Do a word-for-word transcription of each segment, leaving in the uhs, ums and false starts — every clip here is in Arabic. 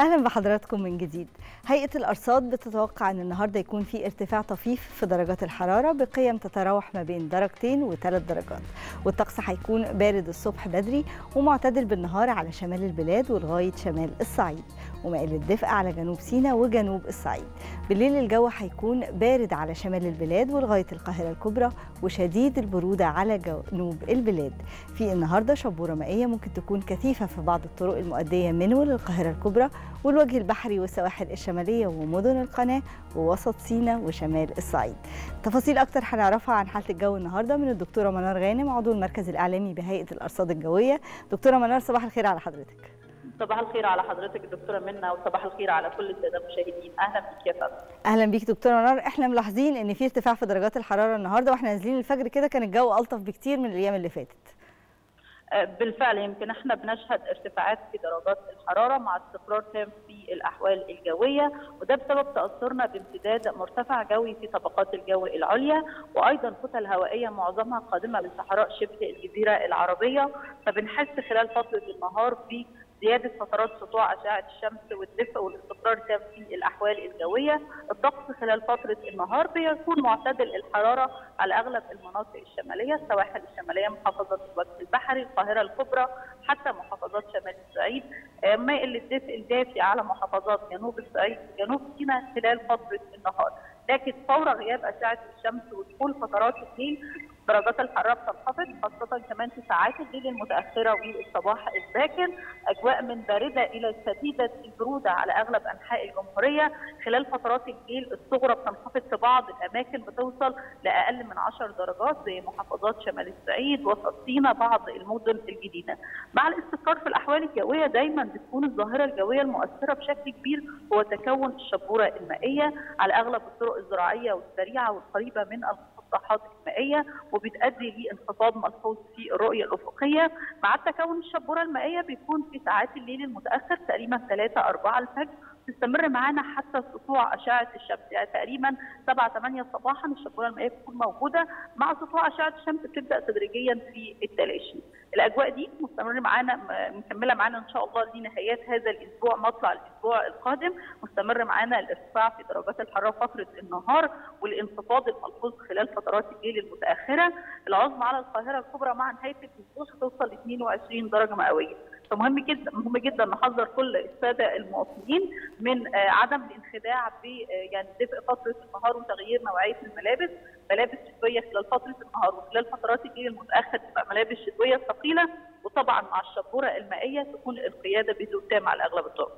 اهلا بحضراتكم من جديد. هيئه الارصاد بتتوقع ان النهارده يكون في ارتفاع طفيف في درجات الحراره بقيم تتراوح ما بين درجتين وثلاث درجات، والطقس هيكون بارد الصبح بدري ومعتدل بالنهار على شمال البلاد ولغايه شمال الصعيد، ومائل الدفء على جنوب سيناء وجنوب الصعيد. بالليل الجو هيكون بارد على شمال البلاد ولغايه القاهره الكبرى وشديد البروده على جنوب البلاد. في النهارده شبوره مائيه ممكن تكون كثيفه في بعض الطرق المؤديه من وللقاهره الكبرى والوجه البحري والسواحل الشماليه ومدن القناه ووسط سيناء وشمال الصعيد. تفاصيل اكتر هنعرفها عن حاله الجو النهارده من الدكتوره منار غانم عضو المركز الاعلامي بهيئه الارصاد الجويه. دكتوره منار، صباح الخير على حضرتك. صباح الخير على حضرتك دكتوره منى، وصباح الخير على كل الساده المشاهدين. اهلا بيك يا فندم. اهلا بيك دكتوره منار. احنا ملاحظين ان في ارتفاع في درجات الحراره النهارده، واحنا نازلين الفجر كده كان الجو الطف بكتير من الايام اللي فاتت. بالفعل يمكن احنا بنشهد ارتفاعات في درجات الحراره مع استقرار تام في الاحوال الجويه، وده بسبب تاثرنا بامتداد مرتفع جوي في طبقات الجو العليا، وايضا كتل هوائيه معظمها قادمه من صحراء شبه الجزيره العربيه، فبنحس خلال فتره النهار ب زيادة فترات سطوع أشعة الشمس والدفء والاستقرار تام في الأحوال الجوية. الطقس خلال فترة النهار بيكون معتدل الحرارة على أغلب المناطق الشمالية، السواحل الشمالية، محافظة الوجه البحري، القاهرة الكبرى، حتى محافظات شمال الصعيد، مائل الدفء الدافئ على محافظات جنوب الصعيد وجنوب سيناء خلال فترة النهار. لكن فور غياب أشعة الشمس ودخول فترات الليل درجات الحراره بتنخفض، خاصه كمان في ساعات الليل المتاخره والصباح الباكر. اجواء من بارده الى شديده البروده على اغلب انحاء الجمهوريه خلال فترات الليل. الصغرى بتنخفض في بعض الاماكن بتوصل لاقل من عشر درجات زي محافظات شمال الصعيد، وسط سيناء، بعض المدن الجديده. مع الاستقرار في الاحوال الجويه دايما بتكون الظاهره الجويه المؤثره بشكل كبير هو تكون الشبوره المائيه على اغلب الطرق الزراعيه والسريعه والقريبه من المسطحات المائيه، وبتؤدي لانخفاض ملحوظ في الرؤيه الافقيه. مع تكون الشبوره المائيه بيكون في ساعات الليل المتاخر تقريبا ثلاثة أربعة الفجر، تستمر معانا حتى سطوع اشعه الشمس، يعني تقريبا سبعة ثمانية صباحا الشبوره المائيه بتكون موجوده، مع سطوع اشعه الشمس بتبدا تدريجيا في التلاشي. الاجواء دي مستمره معانا، مكمله معانا ان شاء الله لنهايات هذا الاسبوع، مطلع الاسبوع القادم مستمر معانا الارتفاع في درجات الحراره فتره النهار والانخفاض الملحوظ خلال فترات الليل المتاخره. العظمى على القاهره الكبرى مع نهايه الاسبوع هتوصل ل اثنين وعشرين درجه مئويه. فمهم جدا مهم جدا نحذر كل الساده المواطنين من عدم الانخداع ب يعني دفء فتره النهار وتغيير نوعيه الملابس. ملابس شتويه خلال فتره النهار وخلال فترات الليل المتاخر تبقى ملابس شتويه ثقيله، وطبعا مع الشبوره المائيه تكون القياده بهدوء تام على اغلب الطرق.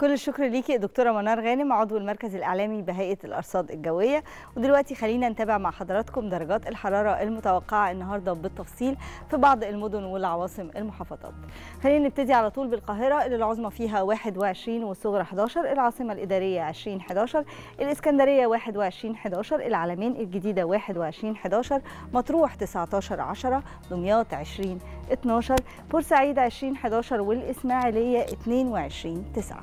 كل الشكر ليكي دكتوره منار غانم عضو المركز الاعلامي بهيئه الارصاد الجويه. ودلوقتي خلينا نتابع مع حضراتكم درجات الحراره المتوقعه النهارده بالتفصيل في بعض المدن والعواصم المحافظات. خلينا نبتدي على طول بالقاهره اللي العظمى فيها واحد وعشرين والصغرى حداشر، العاصمه الاداريه عشرين حداشر، الاسكندريه واحد وعشرين حداشر، العلمين الجديده واحد وعشرين حداشر، مطروح تسعتاشر عشرة، دمياط عشرين اتناشر، بورسعيد عشرين حداشر، والاسماعيليه اتنين وعشرين تسعة.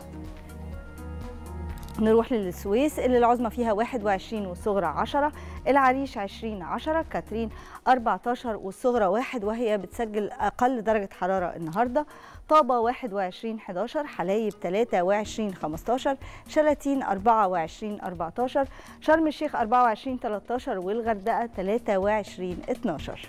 نروح للسويس اللي العظمى فيها واحد وعشرين والصغرى عشرة، العريش عشرين عشرة، كاترين أربعتاشر والصغرى واحد وهي بتسجل أقل درجة حرارة النهاردة، طابة واحد وعشرين حداشر، حلايب تلاتة وعشرين خمستاشر، شلاتين أربعة وعشرين أربعتاشر، شرم الشيخ أربعة وعشرين تلتاشر، والغردقة تلاتة وعشرين اتناشر.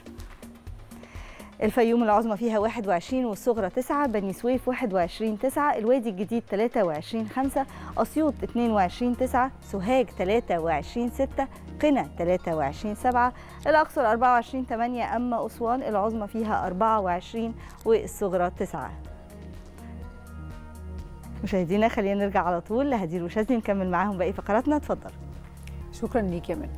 الفيوم العظمى فيها واحد وعشرين والصغرى تسعة، بني سويف واحد وعشرين تسعة، الوادي الجديد تلاتة وعشرين خمسة، أسيوط اتنين وعشرين تسعة، سوهاج تلاتة وعشرين ستة، قنا تلاتة وعشرين سبعة، الأقصر أربعة وعشرين تمانية، أما أسوان العظمى فيها أربعة وعشرين والصغرى تسعة. مشاهدينا خلينا نرجع على طول لهدير وشاذلي نكمل معاهم باقي فقراتنا. اتفضل. شكرا ليك يا منى.